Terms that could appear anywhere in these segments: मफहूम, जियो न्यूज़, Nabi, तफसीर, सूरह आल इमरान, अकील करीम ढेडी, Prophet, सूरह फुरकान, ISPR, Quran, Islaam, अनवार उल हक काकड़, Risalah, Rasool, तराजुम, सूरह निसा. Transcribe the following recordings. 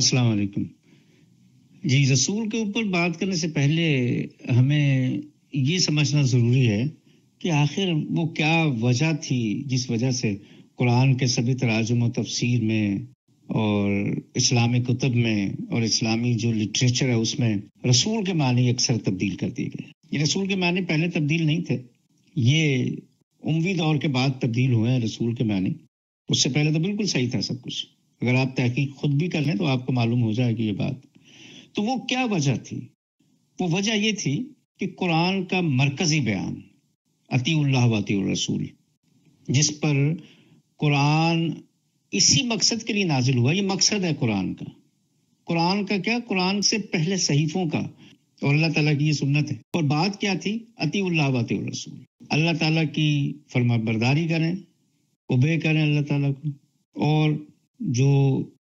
अस्सलाम वालेकुम जी। रसूल के ऊपर बात करने से पहले हमें ये समझना ज़रूरी है कि आखिर वो क्या वजह थी जिस वजह से कुरान के सभी तराजुम और तफसीर में और इस्लामी कुतुब में और इस्लामी जो लिटरेचर है उसमें रसूल के मानी अक्सर तब्दील कर दिए गए। ये रसूल के मानी पहले तब्दील नहीं थे, ये उम्मी दौर के बाद तब्दील हुए हैं रसूल के मानी। उससे पहले तो बिल्कुल सही था सब कुछ। अगर आप तहकीक खुद भी कर लें तो आपको मालूम हो जाएगी ये बात। तो वो क्या वजह थी? वो वजह ये थी कि कुरान का मरकजी बयान अतीउल्लाह व अतीउर रसूल, जिस पर कुरान इसी मकसद के लिए नाजिल हुआ, ये मकसद है कुरान का। कुरान का क्या, कुरान से पहले सहीफों का, और अल्लाह ताला की ये सुन्नत है। और बात क्या थी? अतीउल्लाह व अतीउर रसूल। अल्लाह ताला की फरमाबरदारी करें, उबे करें अल्लाह ताला को, और जो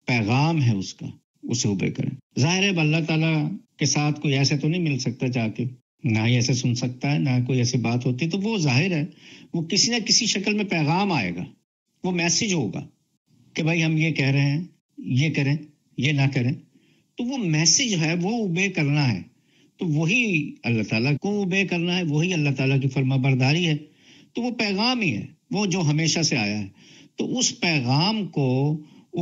पैगाम है उसका उसे उबे करें। जाहिर है अल्लाह ताला के साथ कोई ऐसे तो नहीं मिल सकता जाके, ना ही ऐसे सुन सकता है, ना कोई ऐसी बात होती, तो वो जाहिर है वो किसी ना किसी शक्ल में पैगाम आएगा, वो मैसेज होगा कि भाई हम ये कह रहे हैं, ये करें, ये ना करें। तो वो मैसेज है, वो उबे करना है। तो वही अल्लाह ताला को उबे करना है, वही अल्लाह ताला की फरमाबरदारी है। तो वो पैगाम ही है, वो जो हमेशा से आया है। तो उस पैगाम को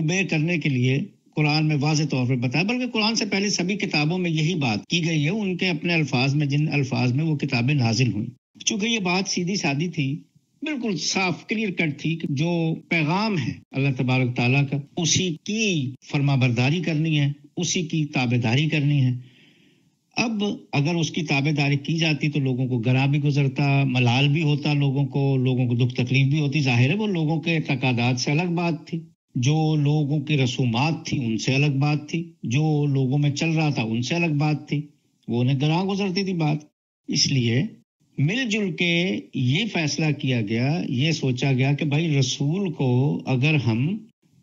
उबे करने के लिए कुरान में वाज़े तौर पर बताया, बल्कि कुरान से पहले सभी किताबों में यही बात की गई है, उनके अपने अल्फाज में, जिन अल्फाज में वो किताबें नाजिल हुई। चूँकि ये बात सीधी सादी थी, बिल्कुल साफ क्लियर कट थी कि जो पैगाम है अल्लाह तबारक ताला का, उसी की फरमाबरदारी करनी है, उसी की ताबेदारी करनी है। अब अगर उसकी ताबेदारी की जाती तो लोगों को गरा भी गुजरता, मलाल भी होता, लोगों को दुख तकलीफ भी होती। जाहिर है वो लोगों के तकादात से अलग बात थी, जो लोगों की रसूमात थी उनसे अलग बात थी, जो लोगों में चल रहा था उनसे अलग बात थी, वो उन्हें गरा गुजरती थी बात। इसलिए मिलजुल के ये फैसला किया गया, ये सोचा गया कि भाई रसूल को अगर हम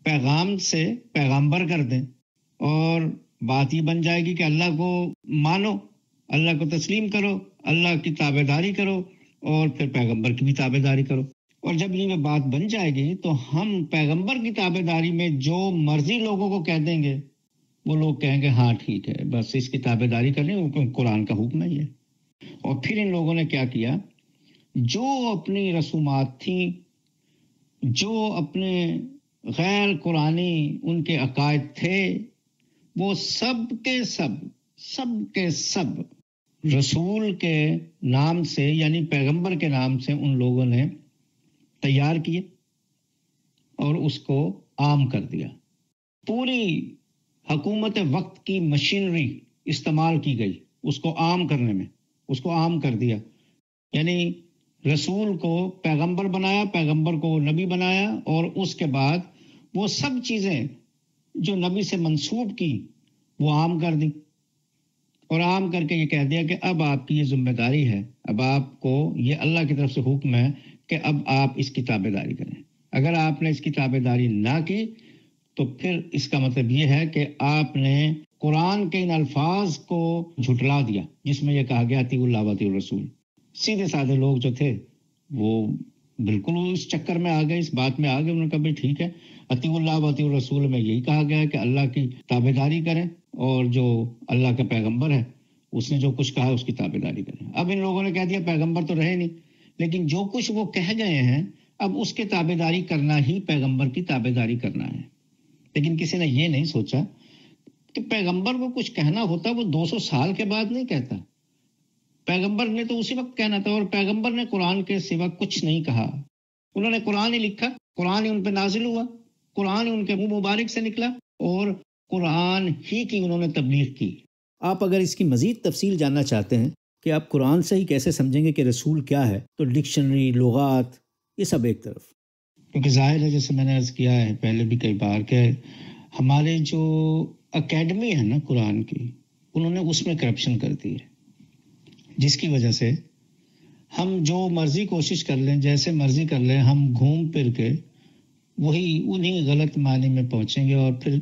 पैगाम से पैगाम्बर कर दें और बात ये बन जाएगी कि अल्लाह को मानो, अल्लाह को तस्लीम करो, अल्लाह की ताबेदारी करो और फिर पैगंबर की भी ताबेदारी करो, और जब ये बात बन जाएगी तो हम पैगंबर की ताबेदारी में जो मर्जी लोगों को कह देंगे, वो लोग कहेंगे हाँ ठीक है, बस इसकी ताबेदारी कर लें, कुरान का हुक्म नहीं है। और फिर इन लोगों ने क्या किया, जो अपनी रसूमात थी, जो अपने गैर कुरानी उनके अकायद थे, वो सब के सब रसूल के नाम से, यानी पैगंबर के नाम से उन लोगों ने तैयार किए और उसको आम कर दिया। पूरी हकूमत वक्त की मशीनरी इस्तेमाल की गई उसको आम करने में, उसको आम कर दिया। यानी रसूल को पैगंबर बनाया, पैगंबर को नबी बनाया, और उसके बाद वो सब चीज़ें जो नबी से मंसूब की वो आम कर दी, और आम करके ये कह दिया कि अब आपकी ये जिम्मेदारी है, अब आपको ये अल्लाह की तरफ से हुक्म है कि अब आप इसकी ताबेदारी करें। अगर आपने इसकी ताबेदारी ना की तो फिर इसका मतलब ये है कि आपने कुरान के इन अल्फाज को झुटला दिया जिसमें यह कहा गया अतीउल्लाह व अतीउर रसूल। सीधे साधे लोग जो थे वो बिल्कुल उस चक्कर में आ गए, इस बात में आ गए, उन्होंने कहा भाई ठीक है, अतीउल्लाह व अतीउर रसूल में यही कहा गया है कि अल्लाह की ताबेदारी करें और जो अल्लाह का पैगंबर है उसने जो कुछ कहा उसकी ताबेदारी करें। अब इन लोगों ने कह दिया पैगंबर तो रहे नहीं, लेकिन जो कुछ वो कह गए हैं अब उसके ताबेदारी करना ही पैगंबर की ताबेदारी करना है। लेकिन किसी ने ये नहीं सोचा कि पैगंबर को कुछ कहना होता, वो 200 साल के बाद नहीं कहता, पैगंबर ने तो उसी वक्त कहना था। और पैगंबर ने कुरान के सिवा कुछ नहीं कहा, उन्होंने कुरान ही लिखा, कुरान ही उन पर नाजिल हुआ, कुरान ही उनके मुंह मुबारक से निकला, और कुरान ही की उन्होंने तबलीग की। आप अगर इसकी मजीद तफसील जानना चाहते हैं कि आप कुरान से ही कैसे समझेंगे कि रसूल क्या है, तो डिक्शनरी, लुगात, ये सब एक तरफ, क्योंकि जाहिर है जैसे मैंने अर्ज़ किया है पहले भी कई बार के हमारे जो अकेडमी है ना कुरान की, उन्होंने उसमें करप्शन कर दी है, जिसकी वजह से हम जो मर्जी कोशिश कर लें, जैसे मर्जी कर लें, हम घूम फिर के वही उन्हीं गलत माने में पहुंचेंगे, और फिर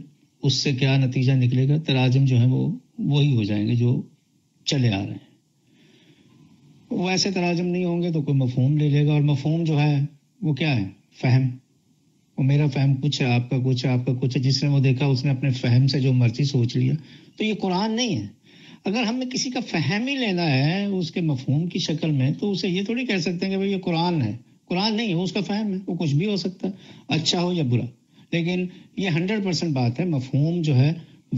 उससे क्या नतीजा निकलेगा, तराजम जो है वो वही हो जाएंगे जो चले आ रहे हैं। वैसे तराजम नहीं होंगे तो कोई मफहूम ले लेगा, और मफहूम जो है वो क्या है, फहम, और मेरा फहम कुछ है, आपका कुछ है, आपका कुछ है, जिसने वो देखा उसने अपने फहम से जो मर्जी सोच लिया, तो ये कुरान नहीं है। अगर हमें किसी का फहम ही लेना है उसके मफहूम की शक्ल में, तो उसे ये थोड़ी कह सकते हैं कि भाई ये कुरान है। कुरान नहीं है, उसका फहम है, वो कुछ भी हो सकता है, अच्छा हो या बुरा। लेकिन ये 100% बात है, मफहूम जो है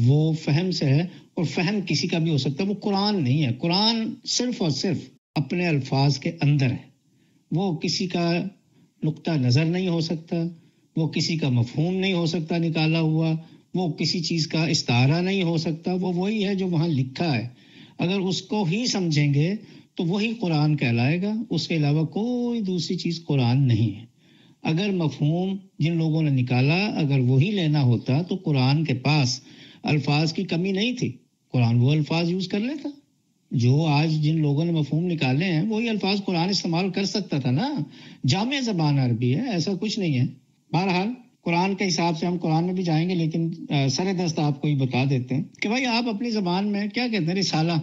वो फहम से है, और फहम किसी का भी हो सकता है, वो कुरान नहीं है। कुरान सिर्फ और सिर्फ अपने अल्फाज के अंदर है, वो किसी का नुक्ता नज़र नहीं हो सकता, वो किसी का मफहूम नहीं हो सकता निकाला हुआ, वो किसी चीज़ का इस्तारा नहीं हो सकता, वो वही है जो वहाँ लिखा है। अगर उसको ही समझेंगे तो वही कुरान कहलाएगा, उसके अलावा कोई दूसरी चीज़ कुरान नहीं है। अगर मफहूम जिन लोगों ने निकाला अगर वही लेना होता तो कुरान के पास अल्फाज की कमी नहीं थी, कुरान वो अल्फाज यूज़ कर लेता जो आज जिन लोगों ने मफहूम निकाले हैं, वही अल्फाज कुरान इस्तेमाल कर सकता था ना। जामे ज़बान अरबी है, ऐसा कुछ नहीं है। बहरहाल कुरान के हिसाब से हम कुरान में भी जाएंगे, लेकिन सर दस्त आपको ही बता देते हैं कि भाई आप अपनी ज़बान में क्या कहते हैं, रिसाला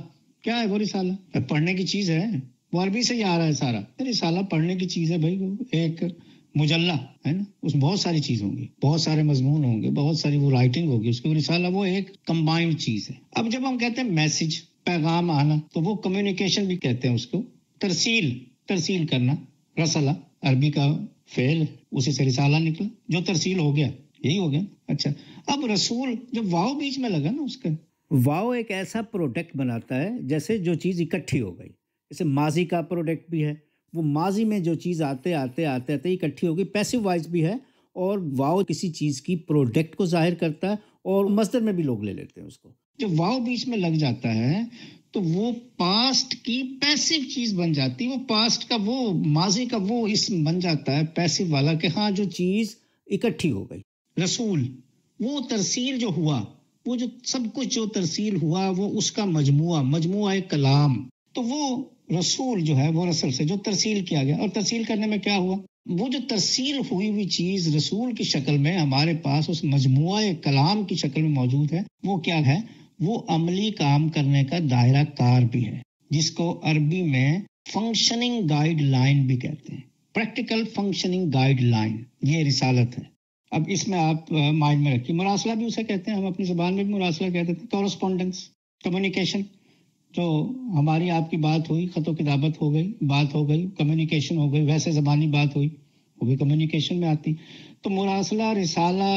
क्या है? वो रिसाला पढ़ने की चीज़ है, वो अरबी से ही आ रहा है सारा। रिसाला पढ़ने की चीज़ है भाई, वो एक मुजल्ला है ना, उसमें बहुत सारी चीज़ होंगी, बहुत सारे मजमून होंगे, बहुत सारी वो राइटिंग होगी उसकी। रिसाला वो एक कंबाइंड चीज़ है। अब जब हम कहते हैं मैसेज, पैगाम आना, तो वो कम्युनिकेशन भी कहते हैं उसको। तरसील, तरसील करना, रसला अरबी का फेल, उसी से रिसाला निकला जो तरसील हो गया, यही हो गया। अच्छा, अब रसूल जब वाव बीच में लगा ना, उसका वाव एक ऐसा प्रोडक्ट बनाता है जैसे जो चीज़ इकट्ठी हो गई। जैसे माजी का प्रोडक्ट भी है, वो माजी में जो चीज़ आते आते आते आते इकट्ठी हो गई। पैसिव वॉइस भी है, और वाव किसी चीज़ की प्रोडक्ट को जाहिर करता है, और मस्दर में भी लोग ले लेते हैं उसको। जब वाव बीच में लग जाता है तो वो पास्ट की पैसिव चीज़ बन जाती है, वो पास्ट का वो माजी का वो इसम बन जाता है पैसिव वाला, कि हाँ जो चीज़ इकट्ठी हो गई। रसूल वो तरसील जो हुआ, वो जो सब कुछ जो तरसील हुआ वो उसका मजमुआ कलाम, तो वो रसूल जो है वो रसल से जो तरसील किया गया। और तरसील करने में क्या हुआ, वो जो तरसील हुई हुई चीज़ रसूल की शक्ल में हमारे पास उस मजमुआ कलाम की शक्ल में मौजूद है। वो क्या है, वो अमली काम करने का दायरा कार भी है, जिसको अरबी में फंक्शनिंग गाइडलाइन भी कहते हैं, प्रैक्टिकल फंक्शनिंग गाइडलाइन। ये रिसालत है। अब इसमें आप माइंड में रखिए, मुरासला भी उसे कहते हैं, हम अपनी ज़बान में भी मुरासला कहते थे। कॉरस्पॉन्डेंस, कम्युनिकेशन, जो हमारी आपकी बात हुई, ख़तो किताबत हो गई, बात हो गई, कम्युनिकेशन हो गई, वैसे ज़बानी बात हुई, वो भी कम्युनिकेशन में आती। तो मुरासला, रिसाला,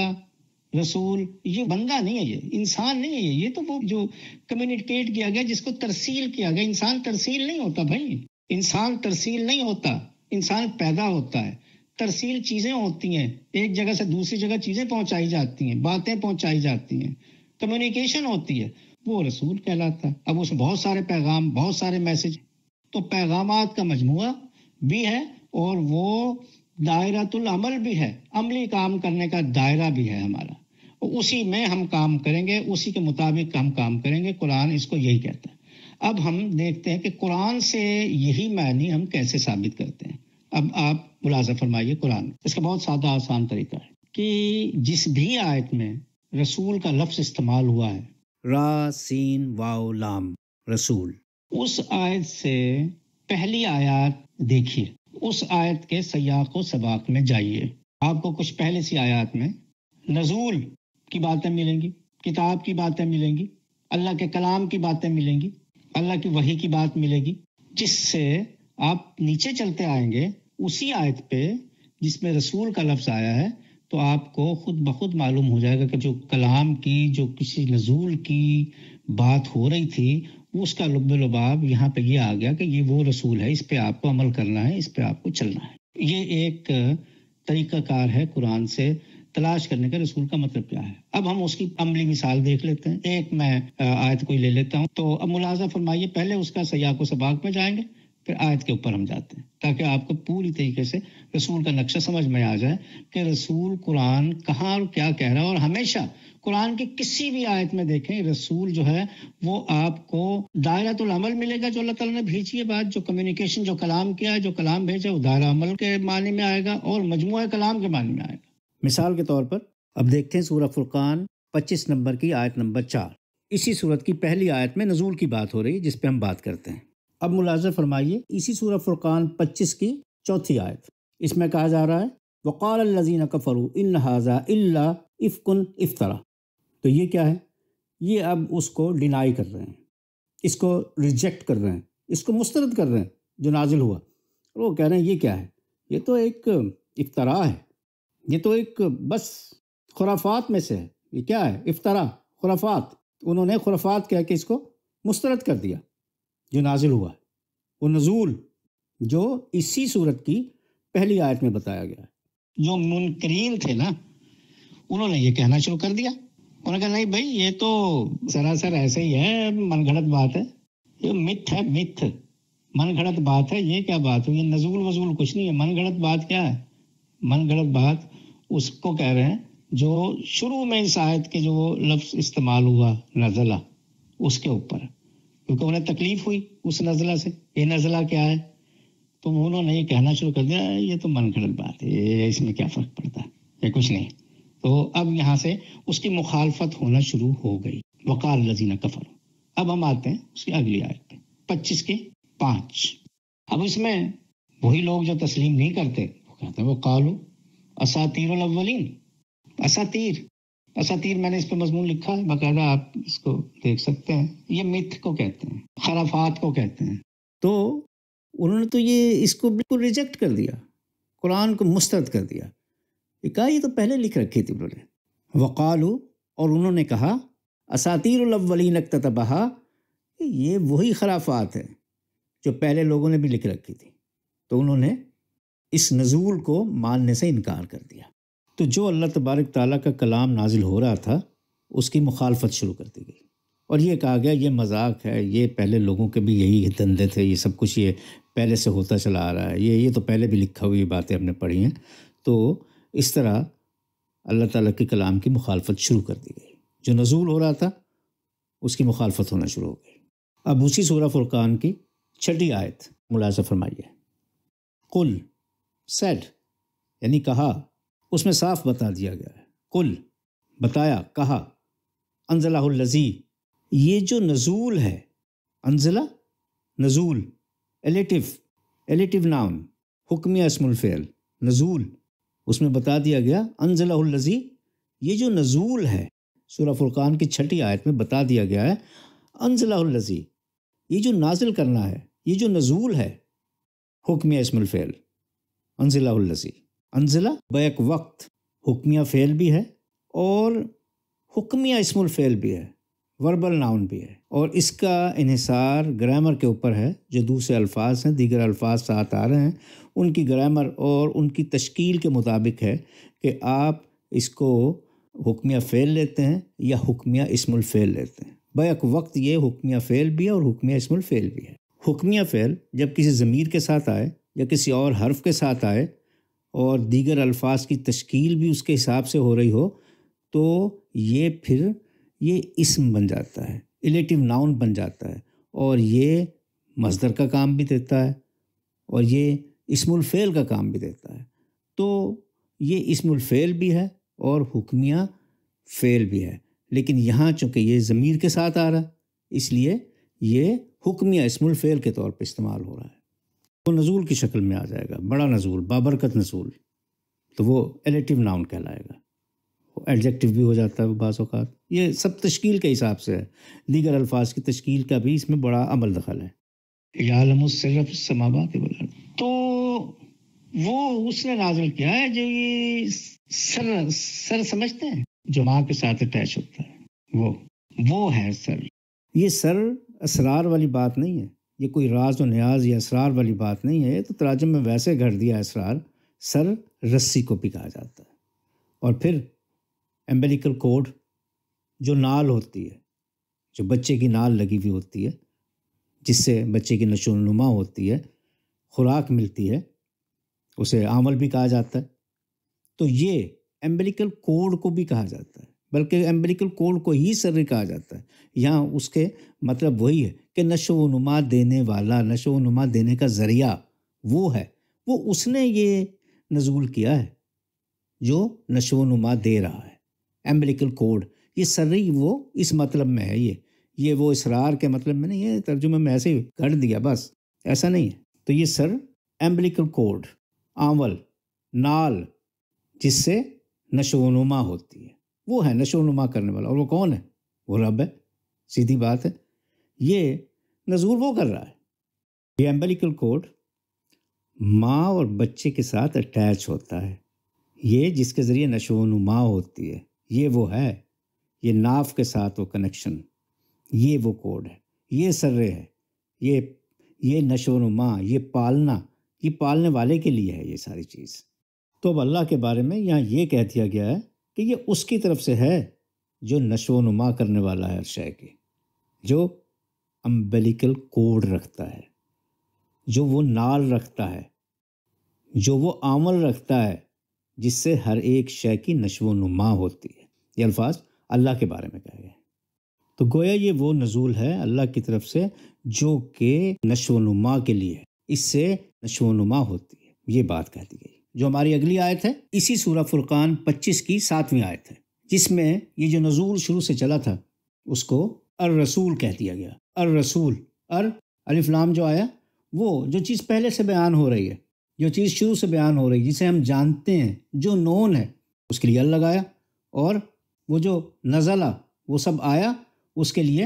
रसूल, ये बंदा नहीं है, ये इंसान नहीं है, ये तो वो जो कम्युनिकेट किया गया, जिसको तरसील किया गया। इंसान तरसील नहीं होता भाई, इंसान तरसील नहीं होता, इंसान पैदा होता है। तरसील चीज़ें होती हैं, एक जगह से दूसरी जगह चीज़ें पहुंचाई जाती हैं, बातें पहुंचाई जाती हैं, कम्युनिकेशन होती है, वो रसूल कहलाता है। अब उसमें बहुत सारे पैगाम, बहुत सारे मैसेज, तो पैगामात का मजमुआ भी है, और वो दायरातुल अमल भी है, अमली काम करने का दायरा भी है हमारा, उसी में हम काम करेंगे, उसी के मुताबिक हम काम करेंगे। कुरान इसको यही कहता है। अब हम देखते हैं कि कुरान से यही मानी हम कैसे साबित करते हैं। अब आप मुलाज़ा फरमाइए कुरान। इसका बहुत सादा आसान तरीका है कि जिस भी आयत में रसूल का लफ्ज़ इस्तेमाल हुआ है, रा सीन वाव लाम, रसूल, उस आयत से पहली आयत देखिए, उस आयत के सयाक़ व सबाक़ में जाइए, आपको कुछ पहले सी आयत में नज़ूल की बातें मिलेंगी, किताब की बातें मिलेंगी, अल्लाह के कलाम की बातें मिलेंगी, अल्लाह की वही की बात मिलेगी। जिससे आप नीचे चलते आएंगे उसी आयत पे जिसमें रसूल का लफ्ज़ आया है, तो आपको खुद ब खुद मालूम हो जाएगा कि जो कलाम की, जो किसी नज़ूल की बात हो रही थी, उसका लुब्बलबाब यहाँ पे ये आ गया कि ये वो रसूल है, इस पे आपको अमल करना है, इस पे आपको चलना है। ये एक तरीक़ाकार है कुरान से तलाश करने का, रसूल का मतलब क्या है। अब हम उसकी अमली मिसाल देख लेते हैं। एक मैं आयत कोई ले लेता हूँ, तो अब मुलाज़ा फरमाइए, पहले उसका सयाक़ व सबाक़ में जाएंगे, फिर आयत के ऊपर हम जाते हैं, ताकि आपको पूरी तरीके से रसूल का नक्शा समझ में आ जाए कि रसूल कुरान कहाँ और क्या कह रहा है। और हमेशा कुरान की किसी भी आयत में देखें, रसूल जो है वो आपको दायरातुल अमल मिलेगा, जो अल्लाह ताला ने भेजी है बात, जो कम्युनिकेशन, जो कलाम किया है, जो कलाम भेजा, वो दायरा अमल के माने में आएगा और मजमुआ कलाम के माने में आएगा। मिसाल के तौर पर अब देखते हैं सूरह फुरकान 25 नंबर की आयत नंबर 4। इसी सूरत की पहली आयत में नज़ूल की बात हो रही है, जिस पे हम बात करते हैं। अब मुलाज़ा फरमाइए, इसी सूरह फुरकान 25 की चौथी आयत, इसमें कहा जा रहा है वक़ाल लजीन कफ़रू इन हाजा इल्ला इफ़्कुन इफ्तरा। तो ये क्या है? ये अब उसको डिनाई कर रहे हैं, इसको रिजेक्ट कर रहे हैं, इसको मुस्तरद कर रहे हैं जो नाजिल हुआ। और वो कह रहे हैं ये क्या है, ये तो एक इफ्तरा है, ये तो एक बस खुराफात में से है। ये क्या है? इफ्तरा, खुराफात। उन्होंने खुराफात कह के इसको मुस्तरद कर दिया जो नाजिल हुआ है, वो नज़ूल जो इसी सूरत की पहली आयत में बताया गया है। जो मुनकरीन थे ना, उन्होंने ये कहना शुरू कर दिया, उन्होंने कहा नहीं भाई ये तो सरासर ऐसे ही है, मनगढ़ंत बात है, ये मिथ है, मिथ, मनगढ़ंत बात है, ये क्या बात है, ये नजूल वजूल कुछ नहीं है। मनगढ़ंत बात क्या है? मनगढ़ंत बात उसको कह रहे हैं जो शुरू में इस आयत के जो लफ्ज़ इस्तेमाल हुआ नज़ला, उसके ऊपर, क्योंकि उन्हें तकलीफ हुई उस नज़ला से, ये नज़ला क्या है, तो उन्होंने ये कहना शुरू कर दिया ये तो मनगढ़ंत बात है, ये इसमें क्या फ़र्क पड़ता है, ये कुछ नहीं। तो अब यहाँ से उसकी मुखालफत होना शुरू हो गई। वक़ाल लज़ीना कफ़रू। अब हम आते हैं उसकी अगली आयत पे, 25 के 5। अब इसमें वही लोग जो तस्लीम नहीं करते वो कहते हैं वो कालू असातीरुल अव्वलीन। असातीर मैंने इस पर मजमून लिखा है बाकायदा, आप इसको देख सकते हैं। ये मिथ को कहते हैं, खराफात को कहते हैं। तो उन्होंने तो ये इसको बिल्कुल रिजेक्ट कर दिया, कुरान को मुस्तरद कर दिया। ये तो पहले लिख रखी थी उन्होंने। वक़ालू, और उन्होंने कहा असातीरुल अव्वलीन इक्ततबहा, ये वही खराफात है जो पहले लोगों ने भी लिख रखी थी। तो उन्होंने इस नज़ूल को मानने से इनकार कर दिया। तो जो अल्लाह तबारक ताला का कलाम नाजिल हो रहा था उसकी मुखालफत शुरू कर दी गई, और ये कहा गया ये मजाक है, ये पहले लोगों के भी यही धंधे थे, ये सब कुछ ये पहले से होता चला आ रहा है, ये तो पहले भी लिखा हुई बातें हमने पढ़ी हैं। तो इस तरह अल्लाह ताला के कलाम की मुखालफत शुरू कर दी गई, जो नज़ूल हो रहा था उसकी मुखालफत होना शुरू हो गई। अब उसी सूरह फुरकान की 6ठी आयत मुलाज़ा फरमाइए। कुल सेड, यानी कहा, उसमें साफ बता दिया गया है। कुल बताया, कहा, अंजलाहुल लज़ी, ये जो नज़ूल है, अंजला नज़ूल, एलेटिव नाउन, हुक्मिया इस्मुल फ़िअल, नज़ूल, उसमें बता दिया गया अंजलाहुल लज़ी, ये जो नज़ूल है, सूरह फुरकान की 6ठी आयत में बता दिया गया है अंजलाहुल लज़ी, ये जो नाजिल करना है, ये जो नज़ूल है, हुक्मिया इस्मुल फ़िअल, अंजिलाहुल लज़ी। अंजिला बैक वक्त हुक्मिया फ़ेल भी है और हुक्मिया इस्मुल फ़ेल भी है, वर्बल नाउन भी है, और इसका इन्हिसार ग्रामर के ऊपर है। जो दूसरे अल्फाज हैं, दीगर अल्फाज साथ आ रहे हैं, उनकी ग्रामर और उनकी तश्कील के मुताबिक है कि आप इसको हुक्मिया फ़ेल लेते हैं या हुक्मिया इस्मुल फ़ेल लेते हैं। बैक वक्त ये हुक्मिया फ़ेल भी है और हुक्मिया इस्मुल फ़ेल भी है। हुक्मिया फ़ेल जब किसी ज़मीर के साथ आए या किसी और हर्फ के साथ आए और दीगर अल्फाज की तश्कील भी उसके हिसाब से हो रही हो, तो ये फिर ये इस्म बन जाता है, एलेटिव नाउन बन जाता है, और ये मसदर का काम भी देता है और ये इस्मुल फ़ेल का काम भी देता है। तो ये इस्मुल फ़ेल भी है और हुक्मिया फ़ेल भी है, लेकिन यहाँ चूँकि ये ज़मीर के साथ आ रहा है इसलिए ये हुक्मिया इस्मुल फ़ेल के तौर पर इस्तेमाल हो रहा है। वो नज़ूल की शक्ल में आ जाएगा, बड़ा नज़ूल, बाबरकत नज़ूल, तो वो एलेटिव नाउन कहलाएगा। वो एडजेक्टिव भी हो जाता है वो बाज़ औक़ात। ये सब तश्कील के हिसाब से है, दीगर अल्फाज की तश्कील का भी इसमें बड़ा अमल दखल है। तो वो उसने नाजिल किया है जो ये सर समझते हैं, जो माँ के साथ अटैच होता है, वो है सर। ये सर असरार वाली बात नहीं है, ये कोई राज और न्याज या असरार वाली बात नहीं है। तो तराजम में वैसे घड़ दिया असरार, सर रस्सी को भी कहा जाता है। और फिर एम्बेलिकल कोड, जो नाल होती है, जो बच्चे की नाल लगी हुई होती है, जिससे बच्चे की नशोनुमा होती है, खुराक मिलती है, उसे आंवल भी कहा जाता है। तो ये एम्बेलिकल कोड को भी कहा जाता है, बल्कि एम्बेलिकल कोड को ही सर कहा जाता है। यहाँ उसके मतलब वही है कि नशो नुमा देने वाला, नशो नुमा देने का ज़रिया वो है, वो उसने ये नज़ूल किया है जो नशो नुमा दे रहा है। एम्बेलिकल कोड ये सर्री वो इस मतलब में है, ये वो इसरार के मतलब में नहीं है। तर्जुमे में ऐसे ही कर दिया बस, ऐसा नहीं है। तो ये सर एम्बेलिकल कोड, आंवल, नाल, जिससे नशोनुमा होती है, वो है नशोनुमा करने वाला। और वो कौन है? वो रब है, सीधी बात है। ये नजूर वो कर रहा है। ये एम्बिलिकल कॉर्ड माँ और बच्चे के साथ अटैच होता है, ये जिसके ज़रिए नशोनुमा होती है, ये वो है। ये नाफ के साथ वो कनेक्शन, ये वो कोड है, ये सर्रे है, ये नशोनुमा, ये पालना, ये पालने वाले के लिए है ये सारी चीज़। तो अब अल्लाह के बारे में यहाँ ये कह दिया गया है कि ये उसकी तरफ से है जो नशोनुमा करने वाला है हर शय की, जो अम्बेलिकल कोड रखता है, जो वो नाल रखता है, जो वो आमल रखता है, जिससे हर एक शय की नशोनुमा होती है। ये अल्फाज अल्लाह के बारे में कहे गए। तो गोया ये वो नज़ूल है अल्लाह की तरफ से जो के नशोनुमा के लिए है, इससे नशोनुमा होती है, ये बात कह दी गई। जो हमारी अगली आयत है इसी सूरह फुरकान 25 की 7वीं आयत है, जिसमें ये जो नज़ूल शुरू से चला था उसको अर रसूल कह दिया गया। अर रसूल, अर अलिफ लाम जो आया, वो जो चीज़ पहले से बयान हो रही है, जो चीज़ शुरू से बयान हो रही है, जिसे हम जानते हैं, जो नोन है, उसके लिए अल लगाया, और वो जो नज़ला वो सब आया, उसके लिए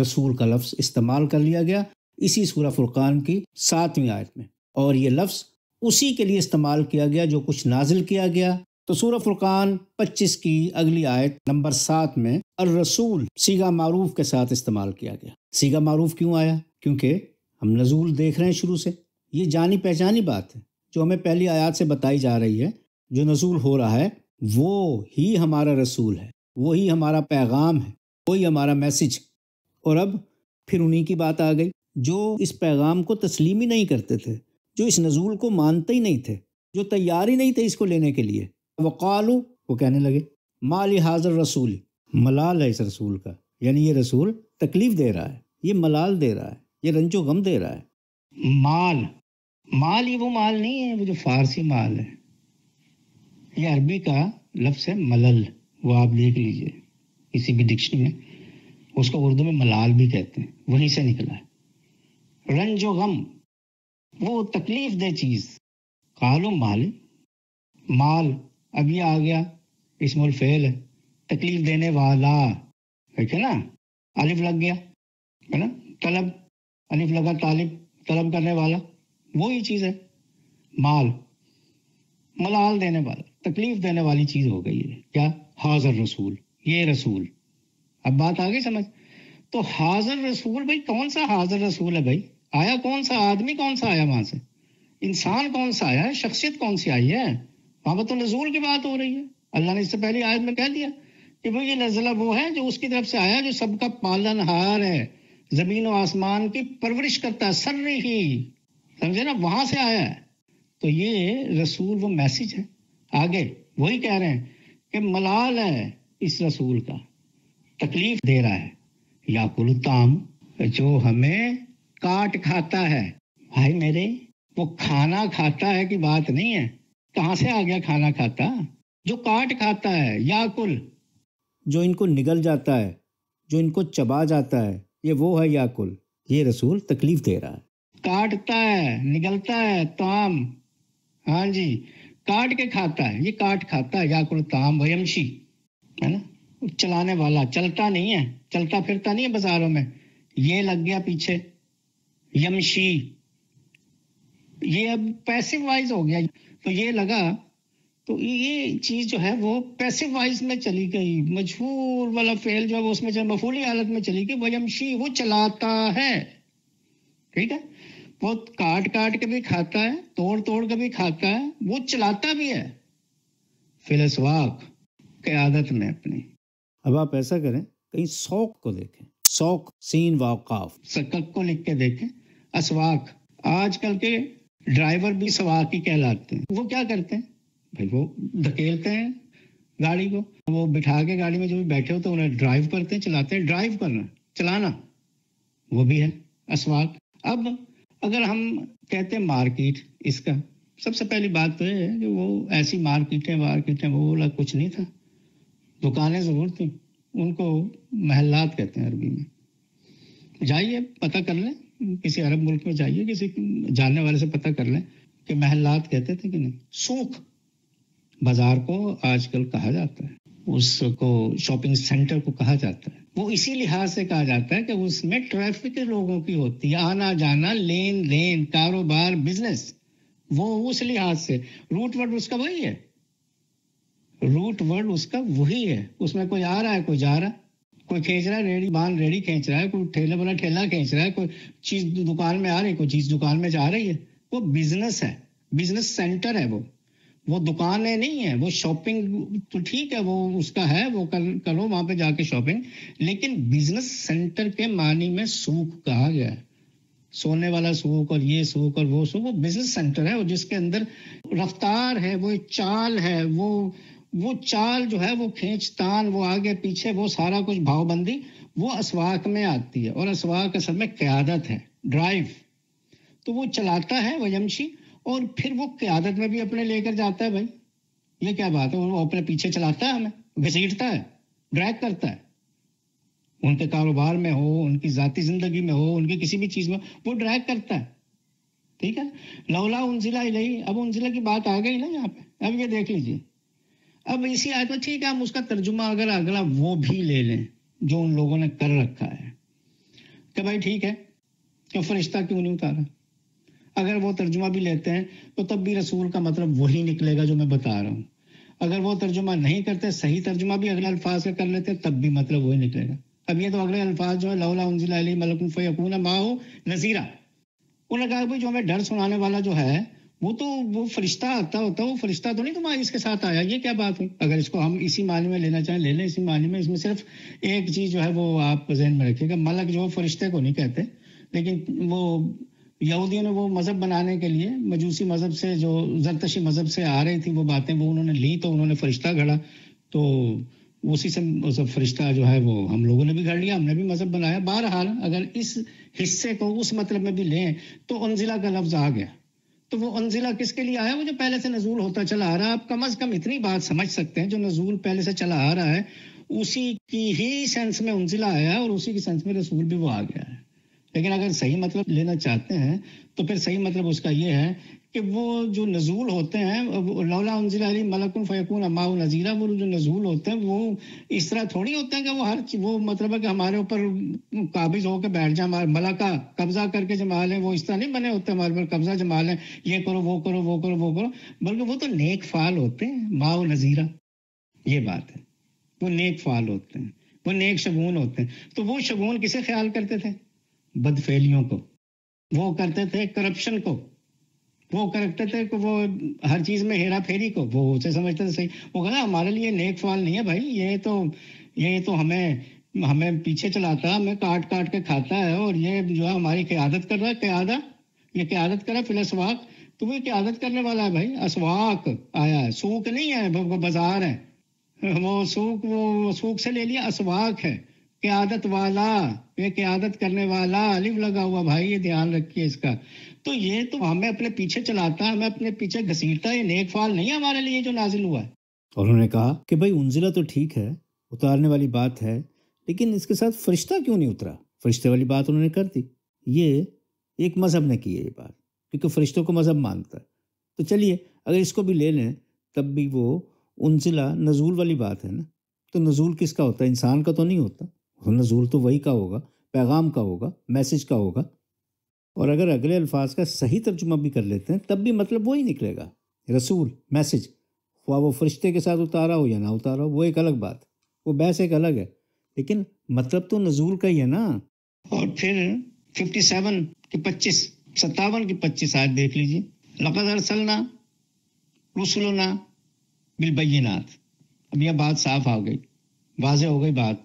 रसूल का लफ्ज़ इस्तेमाल कर लिया गया इसी सूरह फुरकान की 7वीं आयत में। और ये लफ्ज़ उसी के लिए इस्तेमाल किया गया जो कुछ नाजिल किया गया। तो सूरह फुरकान 25 की अगली आयत नंबर 7 में अर रसूल सीगा मारूफ के साथ इस्तेमाल किया गया। सीगा मारूफ क्यों आया? क्योंकि हम नजूल देख रहे हैं शुरू से, ये जानी पहचानी बात है जो हमें पहली आयत से बताई जा रही है। जो नजूल हो रहा है वो ही हमारा रसूल है, वही हमारा पैगाम है, वही हमारा मैसेज। और अब फिर उन्हीं की बात आ गई जो इस पैगाम को तस्लीम ही नहीं करते थे, जो इस नजूल को मानते ही नहीं थे, जो तैयार ही नहीं थे इसको लेने के लिए। वक़ालू, वो कहने लगे, माली हाजर रसूल, मलाल है इस रसूल का, यानी ये रसूल तकलीफ़ दे रहा है, ये मलाल दे रहा है, ये रंजो गम दे रहा है। माल, माल ये वो माल नहीं है वो जो फारसी माल है, ये अरबी का लफ्ज़ है मलल, वो आप देख लीजिए किसी भी डिक्शनरी में, उसको उर्दू में मलाल भी कहते हैं, वहीं से निकला है। रंज व गम, वो तकलीफ दे चीज़। कालो माल, माल अब ये आ गया इस्मुल फ़ेल है, तकलीफ देने वाला, ठीक है ना। अलिफ लग गया, है ना, तलब, अलिफ लगा तालिब, तलब करने वाला, वही चीज़ है माल, मलाल देने वाला, तकलीफ देने वाली चीज़ हो गई है। क्या? हाज़र रसूल, ये रसूल। अब बात आ गई समझ। तो हाज़र रसूल, भाई कौन सा हाज़र रसूल है? भाई आया कौन सा आदमी, कौन सा आया वहां से, इंसान कौन सा आया है, शख्सियत कौन सी आई है? वहां पर तो नजूल की बात हो रही है। अल्लाह ने इससे पहली आयत में कह दिया कि भाई ये नज़ला वो है जो उसकी तरफ से आया, जो सबका पालनहार है, जमीन और आसमान की परवरिश करता है, सर्रे ही, समझे ना, वहां से आया है। तो ये रसूल वो मैसेज है। आगे वही कह रहे हैं कि मलाल है इस रसूल का, तकलीफ दे रहा है। या कुलताम, जो हमें काट खाता है, भाई मेरे वो खाना खाता है की बात नहीं है, कहाँ से आ गया खाना खाता, जो काट खाता है, या कुल, जो इनको निगल जाता है, जो इनको चबा जाता है, ये वो है या कुल। ये रसूल तकलीफ दे रहा है, काटता है, निगलता है, ताम, हाँ जी, काट के खाता है, ये काट खाता है, या कुल ताम वयमशी, है ना, चलाने वाला, चलता नहीं है, चलता फिरता नहीं है बाजारों में, ये लग गया पीछे, यमशी, ये अब पैसिव वाइज हो गया। तो ये लगा, तो ये चीज़ जो है वो पैसिव वाइज में चली गई, मजबूर वाला फेल जो है वो उसमें मफूली हालत में चली गई। वयमशी, वो चलाता है, ठीक है, वो काट काट के भी खाता है, तोड़ तोड़ के भी खाता है, वो चलाता भी है फिलसवाक क़यादत में अपनी। अब आप ऐसा करें, कहीं शौक को देखें, शौक सीन वावकाफ, सकक को लिख के देखें, असवाक, आजकल के ड्राइवर भी सवाक ही कहलाते हैं। वो क्या करते हैं भाई, वो धकेलते हैं गाड़ी को, वो बिठा के गाड़ी में जो भी बैठे होते हैं उन्हें ड्राइव करते हैं, चलाते हैं। ड्राइव करना, चलाना, वो भी है असवाक। अब अगर हम कहते हैं मार्केट, इसका सबसे पहली बात तो ये है कि वो ऐसी मार्केटें वार्केटें वो वाला कुछ नहीं था, दुकानें ज़रूर थी, उनको महल्लात कहते हैं अरबी में। जाइए पता कर लें, किसी अरब मुल्क में जाइए, किसी जानने वाले से पता कर लें कि महल्लात कहते थे कि नहीं। सूख, बाजार को आजकल कहा जाता है, उसको शॉपिंग सेंटर को कहा जाता है। वो इसी लिहाज से कहा जाता है कि उसमें ट्रैफिक लोगों की होती है, आना जाना, लेन देन, कारोबार, बिजनेस, वो उस लिहाज से रूट वर्ड उसका वही है, रूट वर्ड उसका वही है। उसमें कोई आ रहा है, कोई जा रहा है, कोई खींच रहा है रेड़ी, बांध रेड़ी खींच रहा है, कोई ठेला वाला ठेला खींच रहा है, कोई चीज दुकान में आ रही है, कोई चीज दुकान में जा रही है। वो बिजनेस है, बिजनेस सेंटर है, वो दुकानें नहीं है। वो शॉपिंग तो ठीक है, वो उसका है, वो करो वहां पे जाके शॉपिंग, लेकिन बिजनेस सेंटर के मानी में सूख कहा गया है, सोने वाला सूख और ये सूख और वो सूख, वो बिजनेस सेंटर है। और जिसके अंदर रफ्तार है, वो एक चाल है, वो चाल जो है, वो खींचतान, वो आगे पीछे, वो सारा कुछ भावबंदी वो असवाक में आती है। और असवाक असल में क़यादत है, ड्राइव, तो वो चलाता है वयमशी, और फिर वो क़यादत में भी अपने लेकर जाता है। भाई ये क्या बात है, वो अपने पीछे चलाता है, हमें घसीटता है, ड्रैग करता है, उनके कारोबार में हो, उनकी ज़ाती ज़िंदगी में हो, उनकी किसी भी चीज़ में वो ड्रैग करता है। ठीक है, लौला उनजिला इलैही, अब उनजिला की बात आ गई ना यहाँ पे, अब ये देख लीजिए। अब इसी आयत में ठीक है, हम उसका तर्जुमा अगर अगला वो भी ले लें जो उन लोगों ने कर रखा है, कि भाई ठीक है कि फरिश्ता क्यों नहीं उतारा, अगर वो तर्जुमा भी लेते हैं तो तब भी रसूल का मतलब वही निकलेगा जो मैं बता रहा हूँ। अगर वो तर्जुमा नहीं करते, सही तर्जुमा भी अगले अल्फाज का कर लेते हैं, तब भी मतलब वही निकलेगा। अब ये तो अगले अल्फाज जो है, लौला उनज़िला अलैहि मलकुन फ़यकून माहू नज़ीरा, उन्होंने कहा भाई जो हमें डर सुनाने वाला जो है वो फरिश्ता आता होता, वो फरिश्ता तो नहीं तुम्हारे इसके साथ आया, ये क्या बात हुई। अगर इसको हम इसी मानी में लेना चाहें ले लें इसी मानी में। इसमें सिर्फ एक चीज़ जो है वो आप जहन में रखिएगा, मलक जो फरिश्ते को नहीं कहते, लेकिन वो यहूदियों ने वो मज़हब बनाने के लिए मजूसी मज़हब से जो जरतशी मज़हब से आ रही थी वो बातें वो उन्होंने ली, तो उन्होंने फरिश्ता गढ़ा, तो उसी से फरिश्ता जो है वो हम लोगों ने भी गढ़ लिया, हमने भी मज़हब बनाया। बहरहाल अगर इस हिस्से को उस मतलब में भी लें तो उनजिला का लफ्ज़ आ गया, तो वो उनजिला किसके लिए आया, वो जो पहले से नजूल होता चला आ रहा है। आप कम अज़ कम इतनी बात समझ सकते हैं, जो नजूल पहले से चला आ रहा है उसी की ही सेंस में उनजिला आया है और उसी की सेंस में रसूल भी वो आ गया है। लेकिन अगर सही मतलब लेना चाहते हैं तो फिर सही मतलब उसका ये है कि वो जो नजूल होते हैं, लौला उनजिला अलैहि मलकुन फ़यकून माहू नज़ीरा, वो जो नजूल होते हैं वो इस तरह थोड़ी होते हैं कि वो हर वो मतलब है कि हमारे ऊपर काबिज होकर बैठ जाए, हमारे मलका कब्जा करके जमा लें, वो इस तरह नहीं बने होते हमारे पर कब्जा जमा लें, ये करो वो करो वो करो वो करो, बल्कि वो तो नेक फ़ाल होते हैं। माहू नज़ीरा ये बात है, वो नेक फ़ाल होते हैं, वो नेक शगून होते हैं। तो वो शगून किसे ख्याल करते थे, बदफेलियों को, वो करते थे करप्शन को, वो करते थे कि वो हर चीज़ में हेरा फेरी को, वो उसे समझते थे सही। वो कहना हमारे लिए नेक फाल नहीं है भाई, ये तो हमें पीछे चलाता, हमें काट काट के खाता है, और ये जो है हमारी क़यादत कर रहा है, क़यादत कर रहा है फिलअसवाक, तो वो क़यादत करने वाला है भाई। असवाक आया है, सूख नहीं है, वो बाजार है, वो सूख से ले लिया, असवाक है, क़यादत वाला, ये क़यादत करने वाला, अलिफ लगा हुआ भाई, ये ध्यान रखिए इसका। तो ये तो हमें अपने पीछे चलाता, हमें अपने पीछे घसीटता, ये नेक फाल नहीं है हमारे लिए जो नाजिल हुआ है। और उन्होंने कहा कि भाई उनजिला तो ठीक है, उतारने वाली बात है, लेकिन इसके साथ फरिश्ता क्यों नहीं उतरा, फरिश्ते वाली बात उन्होंने कर दी। ये एक मज़हब ने की है ये बात, क्योंकि फरिश्तों को मज़हब मानता है। तो चलिए अगर इसको भी ले लें तब भी वो उनजिला नजूल वाली बात है ना, तो नजूल किसका होता है, इंसान का तो नहीं होता, नज़ूल तो वही का होगा, पैगाम का होगा, मैसेज का होगा। और अगर अगले अल्फाज का सही तर्जुमा भी कर लेते हैं तब भी मतलब वही निकलेगा, रसूल, मैसेज, ख्वाह वो फरिश्ते के साथ उतारा हो या ना उतारा हो, वो एक अलग बात, वो बहस एक अलग है, लेकिन मतलब तो नज़ूल का ही है ना। और फिर 57 की 25 आयत देख लीजिए, लक़द अरसलना रुसुलना बिलबय्यिनात। अब यह बात साफ आ गई, वाज़े हो गई बात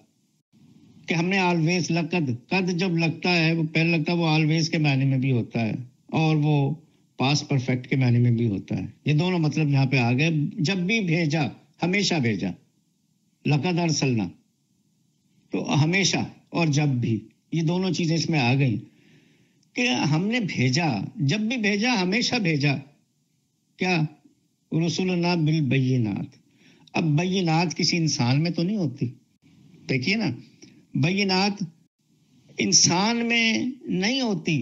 कि हमने ऑलवेज, लकद कद जब लगता है वो पहले लगता है, वो ऑलवेज के मायने में भी होता है और वो पास परफेक्ट के मायने में भी होता है। ये दोनों मतलब यहाँ पे आ गए, जब भी भेजा, हमेशा भेजा, लकद अरसलना तो हमेशा और जब भी, ये दोनों चीज़ें इसमें आ गई कि हमने भेजा, जब भी भेजा, हमेशा भेजा, क्या, रसूलना बिल बय्यिनात। अब बय्यिनात किसी इंसान में तो नहीं होती, देखिए ना, बय्यिनात इंसान में नहीं होती,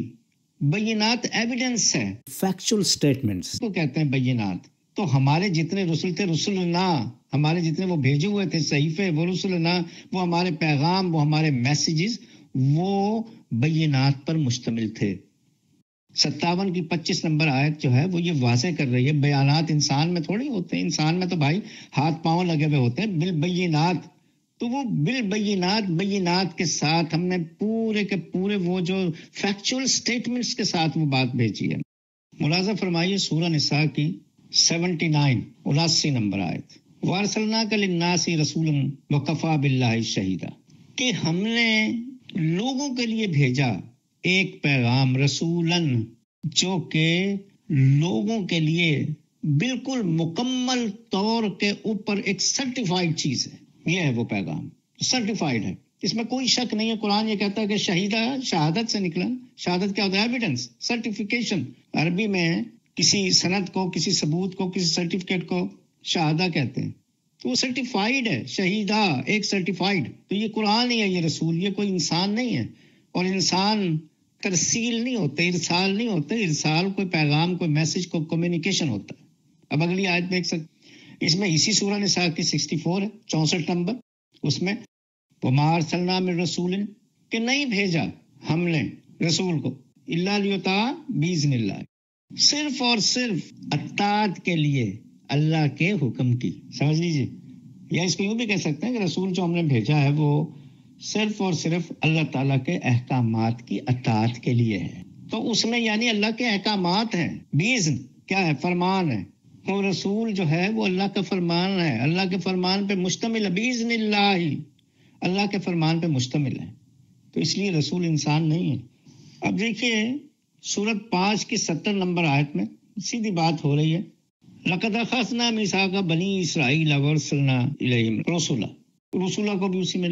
बय्यिनात एविडेंस है, फैक्चुअल स्टेटमेंट्स को कहते हैं बय्यिनात। तो तो हमारे जितने रसूल थे, रसूलना, हमारे जितने वो भेजे हुए थे सहीफे, वो रसूलना, वो हमारे पैगाम, वो हमारे मैसेजेस, वो बयनात पर मुश्तमिल थे। 57 की 25 नंबर आयत जो है वो ये वाज़े कर रही है। बयानात इंसान में थोड़ी होते हैं, इंसान में तो भाई हाथ पांव लगे हुए होते हैं। बिल बयनात, तो वो बिल बयनात, बयनात के साथ हमने पूरे के पूरे वो जो फैक्चुअल स्टेटमेंट्स के साथ वो बात भेजी है। मुलाजा फरमाइए सूरह निसा की 79 नंबर आयत, वारसलना का लिन्नासी रसूलन वकफा बिल्लाहि शहीदा, कि हमने लोगों के लिए भेजा एक पैगाम रसूलन, जो के लोगों के लिए बिल्कुल मुकम्मल तौर के ऊपर एक सर्टिफाइड चीज है। यह है वो पैगाम, सर्टिफाइड है, इसमें कोई शक नहीं है। कुरान ये कहता है कि शहीदा, शहादत से निकला, शहादत क्या होता है? Evidence, certification. अरबी में किसी सनद को, किसी सबूत को, किसी सर्टिफिकेट को शहादा कहते हैं। तो वो सर्टिफाइड है, शहीदा एक सर्टिफाइड। तो ये कुरान ही है, ये रसूल, ये कोई इंसान नहीं है। और इंसान तरसील नहीं होते, इरसाल नहीं होते। इरसाल कोई पैगाम, कोई मैसेज, कोई कम्युनिकेशन होता है। अब अगली आयत देख सकते, इसमें इसी सूरह निसा की 64 है, 64 नंबर, उसमें वमार सलना में रसूल, के नहीं भेजा हमने रसूल को इल्ला लियुता बीज़निल्ला, सिर्फ और सिर्फ अत्ताद के लिए, अल्लाह के हुक्म की। समझ लीजिए, या इसको यूँ भी कह सकते हैं कि रसूल जो हमने भेजा है वो सिर्फ और सिर्फ अल्लाह ताला के अहकामात की अतात के लिए है। तो उसमें यानी अल्लाह के अहकामात हैं। बीज़न क्या है? फरमान है। वो तो रसूल जो है वो अल्लाह का फरमान है, अल्लाह के फरमान पे मुश्तमिल है। बीज़निल्लाही, अल्लाह के फरमान पे मुश्तमिल है। तो इसलिए रसूल इंसान नहीं है। अब देखिए सूरत 5 की 70 नंबर आयत में सीधी बात हो रही है। लक़द अख़ज़ना मीसाक़ा बनी इसराइल वअरसलना इलैहिम रसूला, रसूला को भी उसी में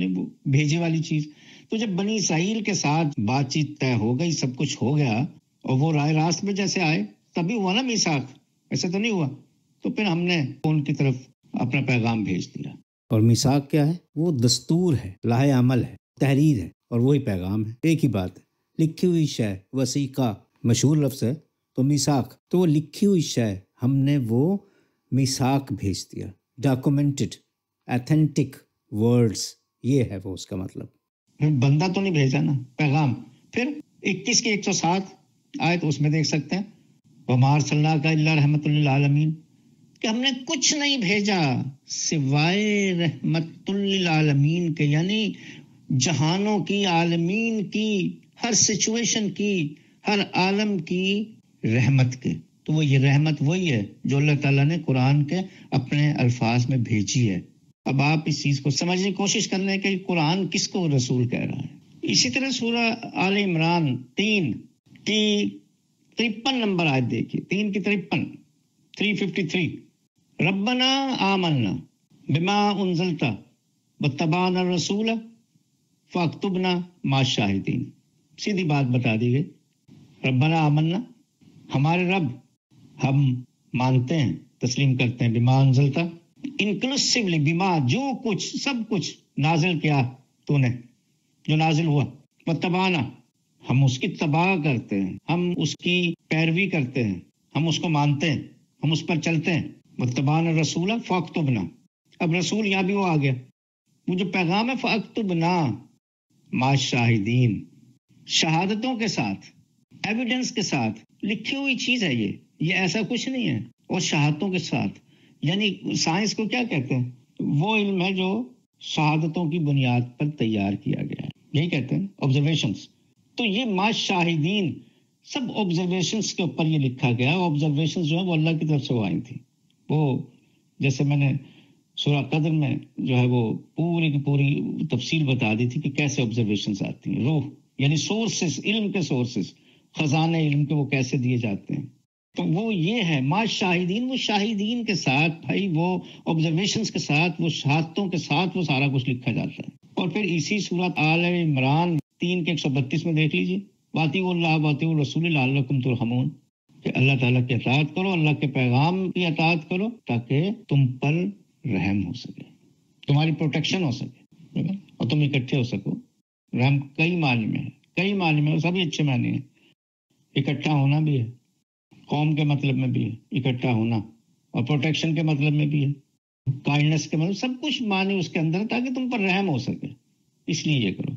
भेजे वाली चीज़। तो जब बनी इसराइल के साथ बातचीत तय हो गई, सब कुछ हो गया, और वो राय रास्त में जैसे आए तभी हुआ ना मीसाक़, ऐसे तो नहीं हुआ। तो फिर हमने उनकी तरफ अपना पैगाम भेज दिया। और मीसाक़ क्या है? वो दस्तूर है, लाहे अमल है, तहरीर है, और वही पैगाम है। एक ही बात है, लिखी हुई शय, वसीक़ा मशहूर लफ्ज़ है। तो मीसाक़, तो वो लिखी हुई शय, हमने वो मीसाक़ भेज दिया। डॉक्यूमेंटेड, एथेंटिक वर्ड्स, ये है वो उसका मतलब। बंदा तो नहीं भेजा ना पैगाम। फिर 21 की 107 आयत, उसमें देख सकते हैं वमा अरसलनाका इल्ला रहमतल लिल आलमीन, कि हमने कुछ नहीं भेजा सिवाय रहमतल लिल आलमीन के, यानी जहानों की, आलमीन की, हर सिचुएशन की, हर आलम की रहमत के। तो वो ये रहमत वही है जो अल्लाह ताला ने कुरान के अपने अल्फाज में भेजी है। अब आप इस चीज़ को समझने की कोशिश कर लें कि कुरान किसको रसूल कह रहा है। इसी तरह सूरह आल इमरान 3 की 53 नंबर आयत देखिए, 3 की 53, 353, रब्बना आमन्ना बिमा उन्जलता वत्तबाना रसूला फाक्तुबना मा शाहिदीन। सीधी बात बता दी गई, रब्बना आमन्ना, हमारे रब, हम मानते हैं, तस्लीम करते हैं, बिमा अंजलता, इंक्लूसिवली, बिमा जो कुछ, सब कुछ नाजिल किया तूने, जो नाजिल हुआ, वत्तबाना, हम उसकी तबाह करते हैं, हम उसकी पैरवी करते हैं, हम उसको मानते हैं, हम उस पर चलते हैं, वत्तबाना रसूला फाक्तुबना। अब रसूल यहाँ भी वो आ गया, वो जो पैगाम है, फाक्तुबना मा शाहिदीन, शहादतों के साथ, एविडेंस के साथ, लिखी हुई चीज़ है ये ऐसा कुछ नहीं है। और शहादतों के साथ, यानी साइंस को क्या कहते हैं? वो इल्म है जो शहादतों की बुनियाद पर तैयार किया गया है, यही कहते हैं ऑब्जर्वेशंस। तो ये मा शाहिदीन, सब ऑब्जर्वेशंस के ऊपर ये लिखा गया है। ऑब्जर्वेशंस जो है वो अल्लाह की तरफ से आई थी। वो जैसे मैंने सूरह कदर में जो है वो पूरी की पूरी तफसील बता दी थी कि कैसे ऑब्जर्वेशंस आती हैं। रूह यानी सोर्सेस, इल्म के सोर्सेस, खजाने इल्म के, वो कैसे दिए जाते हैं। तो वो ये है मा शाहिदीन, वो शाहिदीन के साथ, भाई वो ऑब्जर्वेशंस के साथ, वो शहादतों के साथ, वो सारा कुछ लिखा जाता है। और फिर इसी सूरत आल इमरान 3 के 132 में देख लीजिए, वातिउल्लाह वातिउर रसूल लअल्लकुम तुरहमून, कि अल्लाह ताला की अतात करो, अल्लाह के पैगाम की अतात करो, ताकि तुम पर रहम हो सके, तुम्हारी प्रोटेक्शन हो सके और तुम इकट्ठे हो सको। रहम कई मानी में है, कई मानी में, सभी अच्छे मानी है। इकट्ठा होना भी है, कौम के मतलब में भी है इकट्ठा होना, और प्रोटेक्शन के मतलब में भी है, काइंडनेस के मतलब, सब कुछ माने उसके अंदर ताकि तुम पर रहम हो सके, इसलिए ये करो।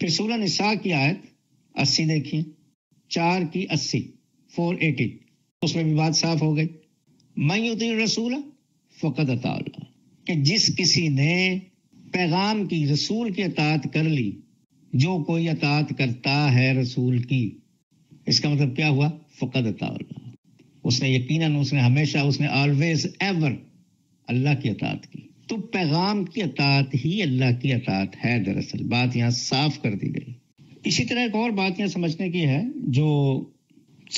फिर सूरह निसा की आयत 80 देखिए, 4 की 80, 480, उसमें भी बात साफ हो गई। मय्युति रसूला फ़क़द अताअल्लाह, कि जिस किसी ने पैगाम की, रसूल की अतात कर ली, जो कोई अतात करता है रसूल की, इसका मतलब क्या हुआ? फ़क़द अताअल्लाह, उसने यकीनन, उसने हमेशा, उसने ऑलवेज एवर अल्लाह की अतात की। तो पैगाम की अतात ही अल्लाह की अतात है दरअसल, बात यहाँ साफ कर दी गई। इसी तरह एक और बात यहाँ समझने की है जो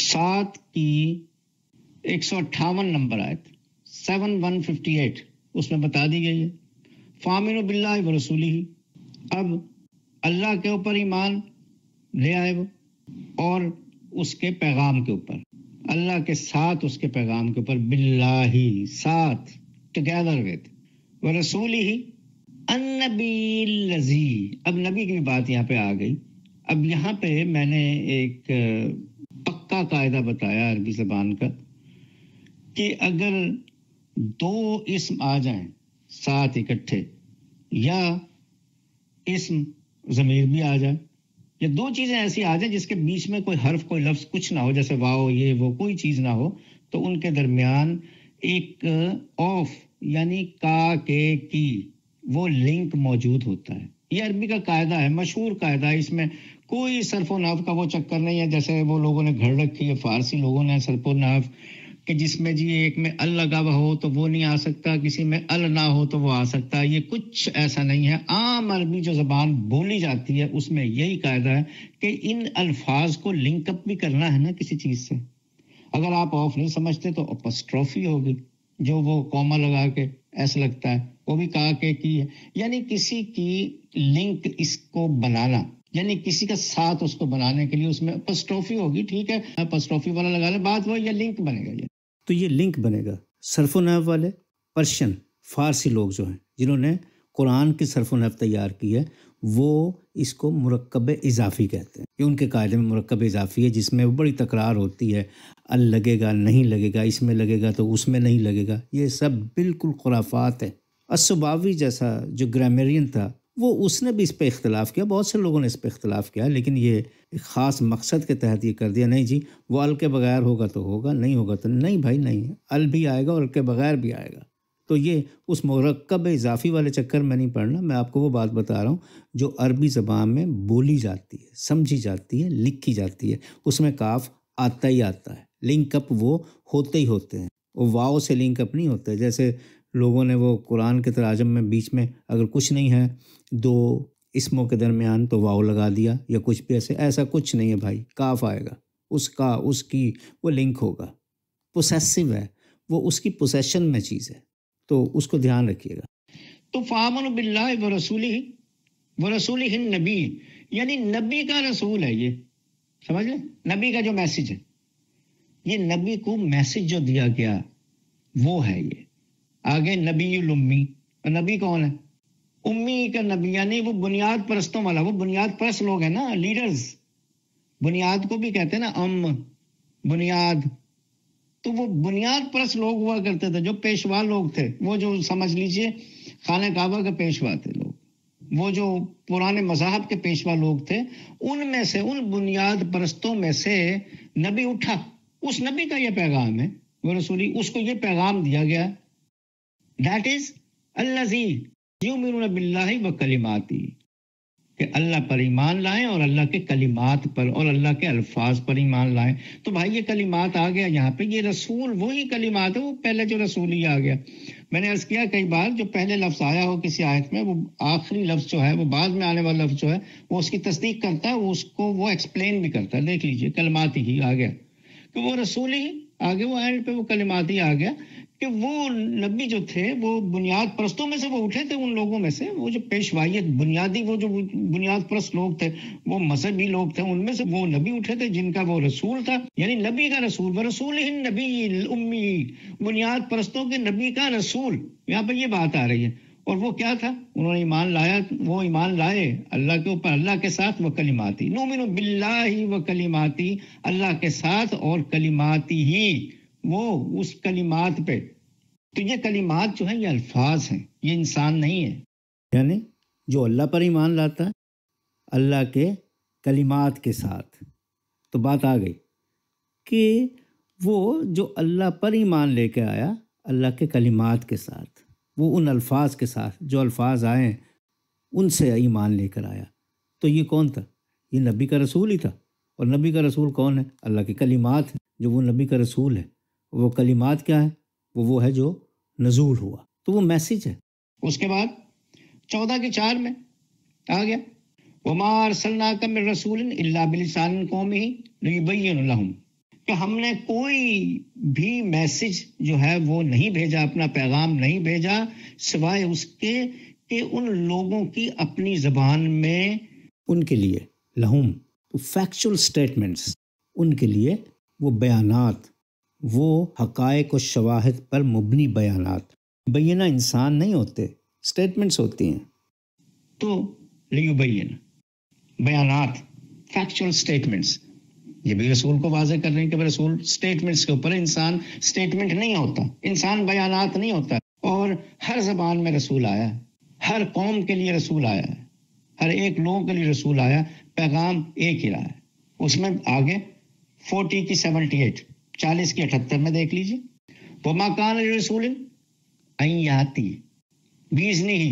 7 की 158 नंबर आयत, 7158, उसमें बता दी गई है फामिनु बिल्लाहि व रसूलिही, अब अल्लाह के ऊपर ईमान ले आए वो और उसके पैगाम के ऊपर, अल्लाह के साथ उसके पैगाम के ऊपर, बिल्लाही साथ, टुगेदर विद, व रसूलिही अन्नबील लज़ी। अब नबी की बात यहाँ पे आ गई। अब यहाँ पे मैंने एक पक्का कायदा बताया अरबी ज़बान का कि अगर 2 इस्म आ जाएं साथ इकट्ठे, या इस्म ज़मीर भी आ जाए, या 2 चीज़ें ऐसी आ जाएं जिसके बीच में कोई हर्फ, कोई लफ्ज़, कुछ ना हो, जैसे वाओ, ये वो, कोई चीज़ ना हो, तो उनके दरमियान एक ऑफ यानी का, के, की, वो लिंक मौजूद होता है। ये अरबी का कायदा है, मशहूर कायदा है, इसमें कोई सरफो नाफ का वो चक्कर नहीं है जैसे वो लोगों ने घर रखी है, फारसी लोगों ने सरफो नाफ, कि जिसमें जी एक में अल लगा हुआ हो तो वो नहीं आ सकता, किसी में अल ना हो तो वो आ सकता है, ये कुछ ऐसा नहीं है। आम अरबी जो ज़बान बोली जाती है उसमें यही कायदा है कि इन अल्फाज को लिंकअप भी करना है ना किसी चीज़ से। अगर आप ऑफ नहीं समझते तो अपस्ट्रॉफी होगी, जो वो कॉमा लगा के ऐसा लगता है, वो भी कहा के की है, यानी किसी की लिंक इसको बनाना, यानी किसी का साथ उसको बनाने के लिए उसमें अपस्ट्रॉफी होगी। ठीक है, अपस्ट्रॉफी वाला लगा ले, बात वो, या लिंक बनेगा, ये तो ये लिंक बनेगा। सर्फ नहव वाले पर्शियन फारसी लोग जो हैं जिन्होंने कुरान की सर्फ नहव तैयार की है, वो इसको मुरक्कब इजाफ़ी कहते हैं। ये उनके कायदे में मुरक्कब इजाफ़ी है, जिसमें वो बड़ी तकरार होती है, अल लगेगा, नहीं लगेगा, इसमें लगेगा तो उसमें नहीं लगेगा, ये सब बिल्कुल खुराफात है। अस्सुबावी जैसा जो ग्रामेरियन था वो, उसने भी इस पर इख्तलाफ किया, बहुत से लोगों ने इस पर इख्तलाफ किया, लेकिन ये एक ख़ास मकसद के तहत ये कर दिया, नहीं जी वो अल के बग़ैर होगा तो होगा, नहीं होगा तो नहीं, भाई नहीं, अल भी आएगा और अल के बग़ैर भी आएगा। तो ये उस मुरक्कब इजाफ़ी वाले चक्कर में नहीं पड़ना, मैं आपको वो बात बता रहा हूँ जो अरबी ज़बान में बोली जाती है, समझी जाती है, लिखी जाती है, उसमें काफ आता ही आता है, लिंकअप वो होते ही होते हैं, वो वाओ से लिंकअप नहीं होते। जैसे लोगों ने वो कुरान के तराजम में बीच में अगर कुछ नहीं है 2 इस्मों के दरमियान तो वाओ लगा दिया, या कुछ भी ऐसे, ऐसा कुछ नहीं है भाई, काफ आएगा, उसका, उसकी, वो लिंक होगा। पोसेसिव है वो, उसकी पोसेशन में चीज़ है, तो उसको ध्यान रखिएगा। तो फ़ामनु बिल्लाहि व रसूलिही नबी, यानी नबी का रसूल है ये, समझ लें, नबी का जो मैसेज है, ये नबी को मैसेज जो दिया गया वो है ये। आगे नबीयुल उम्मी, नबी कौन है? उम्मी का नबी, यानी वो बुनियाद परस्तों वाला, वो बुनियाद परस्त लोग हैं ना, लीडर्स, बुनियाद को भी कहते हैं ना, बुनियाद, तो वो बुनियाद परस्त लोग हुआ करते थे, जो पेशवा लोग थे, वो जो समझ लीजिए खाना काबा के पेशवा थे लोग, वो जो पुराने मज़ाहब के पेशवा लोग थे, उनमें से, उन बुनियाद परस्तों में से नबी उठा। उस नबी का ये पैगाम है, वो रसूली, उसको ये पैगाम दिया गया, दैट इज अल्लज़ी युमिनुना बिल्लाहि व कलिमाती, कि अल्लाह पर ईमान लाएं और अल्लाह के कलिमात पर और अल्लाह के अल्फाज पर ईमान लाएं। तो भाई ये कलिमात आ गया यहाँ पे, ये रसूल वही कलिमात है, वो पहले जो रसूल ही आ गया। मैंने अर्ज़ किया कई बार जो पहले लफ्ज़ आया हो किसी आयत में, वो आखिरी लफ्ज़ जो है, वो बाद में आने वाला लफ्ज़ जो है, वो उसकी तस्दीक करता है, वो उसको वो एक्सप्लेन भी करता है। देख लीजिए कलिमात ही आ गया, कि वो रसूल ही आ गया, वो एंड पे वो कलिमात ही आ गया, कि वो नबी जो थे वो बुनियाद परस्तों में से वो उठे थे, उन लोगों में से, वो जो पेशवाइयत बुनियादी, वो जो बुनियाद परस्त लोग थे, वो मजहबी लोग थे, उनमें से वो नबी उठे थे जिनका वो रसूल था, यानी नबी का रसूल, व रसूलिही नबीयुल उम्मी, बुनियाद परस्तों के नबी का रसूल, यहाँ पर ये बात आ रही है। और वो क्या था? उन्होंने ईमान लाया, वो ईमान लाए अल्लाह के ऊपर, अल्लाह के साथ, व कलिमाती, नूमिनु बिल्लाही व कलिमाती, अल्लाह के साथ और कलिमाती ही, वो उस कलिमात पे तो ये कलिमात जो हैं ये अल्फाज हैं, ये इंसान नहीं है। यानी जो अल्लाह पर ईमान लाता है अल्लाह के कलिमात के साथ, तो बात आ गई कि वो जो अल्लाह पर ईमान लेके आया अल्लाह के कलिमात के साथ, वो उन अल्फाज के साथ जो अल्फाज आए उनसे ईमान लेकर आया। तो ये कौन था? ये नबी का रसूल ही था। और नबी का रसूल कौन है? अल्लाह के कलिमात हैं। जो वो नबी का रसूल है वो कलिमात क्या है? वो है जो नजूल हुआ, तो वो मैसेज है। उसके बाद 14 के 4 में आ गया वमा अर्सलनाका मिर रसूलिन इल्ला बिलिसानिन कौमिही लियुबय्यिन लहुम, कि हमने कोई भी मैसेज जो है वो नहीं भेजा, अपना पैगाम नहीं भेजा सिवाय उसके कि उन लोगों की अपनी जबान में उनके लिए लहुम फैक्चुअल स्टेटमेंट्स, उनके लिए वो बयानात, वो हकायक और शवाहिद पर मुबनी बयानात। बयाना इंसान नहीं होते, स्टेटमेंट्स होती हैं। तो लियुबय्यिन बयानात, फैक्चुअल स्टेटमेंट्स, ये भी रसूल को वाज़े कर रहे हैं कि रसूल स्टेटमेंट्स के ऊपर, इंसान स्टेटमेंट नहीं होता, इंसान बयानात नहीं होता। और हर जबान में रसूल आया है, हर कौम के लिए रसूल आया है, हर एक लोग के लिए रसूल आया, पैगाम एक ही रहा है। उसमें आगे 40 की 78, 40 की 78 में देख लीजिए वमा कान लिरसूल अन याती बिइज़्निही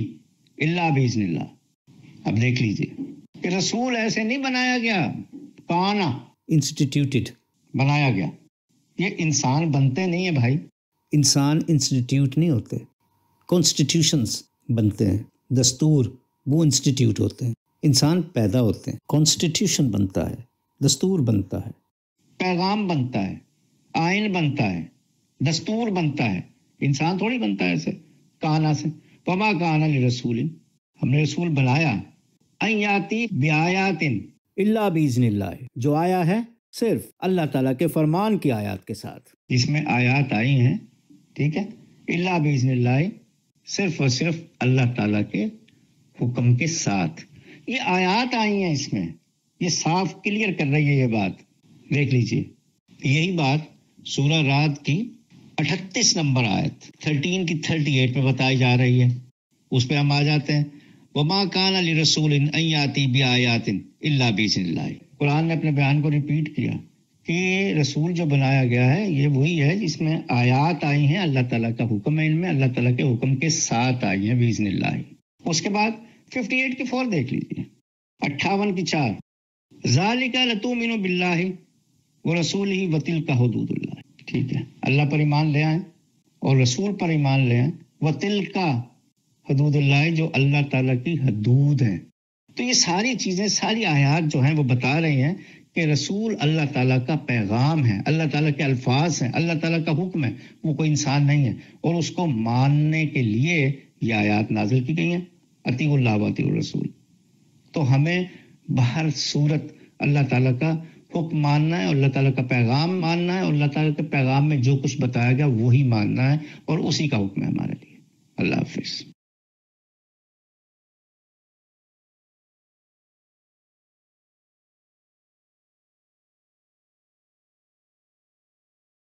इल्ला बिइज़्निल्लाह। अब देख लीजिए कि रसूल ऐसे नहीं बनाया गया, काना इंस्टीट्यूटेड बनाया गया। ये इंसान बनते नहीं है भाई, इंसान इंस्टीट्यूट नहीं होते, कॉन्स्टिट्यूशंस बनते हैं, दस्तूर वो इंस्टीट्यूट होते हैं, इंसान पैदा होते हैं, कॉन्स्टिट्यूशन बनता है, दस्तूर बनता है, पैगाम बनता है, आइन बनता है, दस्तूर बनता है, इंसान थोड़ी बनता है ऐसे काना से। वमा काना लिरसूलिन, हमने रसूल बनाया अय्याती बिआयातिन इल्ला बिइज़्निल्लाह, जो आया है सिर्फ अल्लाह ताला के फरमान की आयात के साथ। इसमें आयात आई हैं, ठीक है, इल्ला बिइज़्निल्लाह सिर्फ और सिर्फ अल्लाह ताला के हुक्म के साथ ये आयात आई हैं। इसमें ये साफ क्लियर कर रही है ये बात, देख लीजिए। यही बात सूरह रात की 38 नंबर आयत 13 की 38 में बताई जा रही है। उस पर हम आ जाते हैं वमा कान लिरसूलिन अन याती बिआयातिन इल्ला बिइज़्निल्लाह। कुरान ने अपने बयान को रिपीट किया कि रसूल जो बनाया गया है ये वही है जिसमें आयात आई हैं, अल्लाह ताला का हुक्म है, इनमें अल्लाह ताला के हुक्म के साथ आई हैं बिइज़्निल्लाह। उसके बाद 58 की 4 देख लीजिए, 58 की 4 ज़ालिका लतुमिनु बिल्लाहि व रसूलिहि व तिलका हुदूदुल्लाह। ठीक है, अल्लाह पर ईमान ले आए और रसूल पर ईमान ले आए, व तिलका हुदूदुल्लाह जो अल्लाह ताला की हदूद हैं। तो ये सारी चीज़ें, सारी आयात जो हैं वो बता रही हैं कि रसूल अल्लाह ताला का पैगाम है, अल्लाह ताला के अल्फाज हैं, अल्लाह ताला का हुक्म है, वो कोई इंसान नहीं है। और उसको मानने के लिए ये आयात नाजिल की गई हैं अतीउल्लाह व अतीउर रसूल। तो हमें बाहर सूरत अल्लाह ताला का हुक्म मानना है, अल्लाह ताला का पैगाम मानना है, अल्लाह ताला के पैगाम में जो कुछ बताया गया वही मानना है और उसी का हुक्म है हमारे लिए। अल्लाह हाफिज़।